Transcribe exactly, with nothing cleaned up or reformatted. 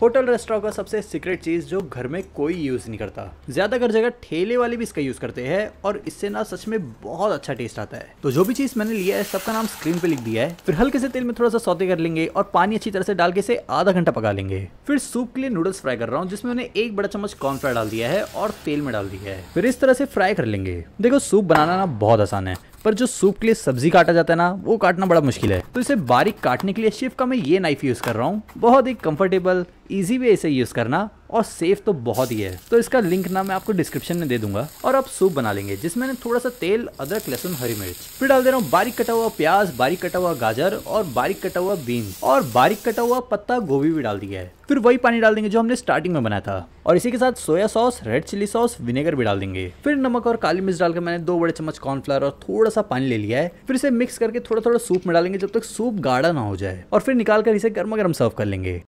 Hotel restaurant का सबसे secret चीज़ जो घर में कोई यूज़ नहीं करता, ज़्यादातर जगह ठेले वाले भी इसका यूज़ करते हैं और इससे ना सच में बहुत अच्छा टेस्ट आता है। तो जो भी चीज़ मैंने लिया है सबका नाम स्क्रीन पे लिख दिया है। फिर हल्के से तेल में थोड़ा सा सौते कर लेंगे और पानी अच्छी तरह से डाल के इसे आधा घंटा पका लेंगे। फिर सूप के लिए नूडल्स फ्राई कर रहा हूँ, जिसमें मैंने एक बड़ा चम्मच कॉर्नफ्लोर डाल दिया है और तेल में डाल दिया है। फिर इस तरह से फ्राई कर लेंगे। देखो सूप बनाना ना बहुत आसान है, पर जो सूप के लिए सब्जी काटा जाता है ना, वो काटना बड़ा मुश्किल है। तो इसे बारीक काटने के लिए शिव का मैं ये नाइफ यूज़ कर रहा हूँ। बहुत ही कंफर्टेबल इजी वे इसे यूज़ करना और सेफ तो बहुत ही है। तो इसका लिंक ना मैं आपको डिस्क्रिप्शन में दे दूंगा। और अब सूप बना लेंगे, जिसमें मैंने थोड़ा सा तेल, अदरक, लहसुन, हरी मिर्च, फिर डाल दे रहा हूँ बारीक कटा हुआ प्याज, बारीक कटा हुआ गाजर और बारीक कटा हुआ बीन्स और बारीक कटा हुआ पत्ता गोभी भी डाल दिया है। फिर वही पानी डाल देंगे जो हमने स्टार्टिंग में बनाया था और इसी के साथ soya sauce, red chilli sauce, vinegar भी डाल देंगे। फिर नमक और काली मिर्च डालकर मैंने दो बड़े चम्मच कॉर्नफ्लोर और थोड़ा सा पानी ले लिया है। फिर इसे मिक्स करके थोड़ा थोड़ा सूप में डालेंगे जब तक सूप गाढ़ा ना हो जाए और फिर निकाल कर इसे गर्मा गर्म सर्व कर लेंगे।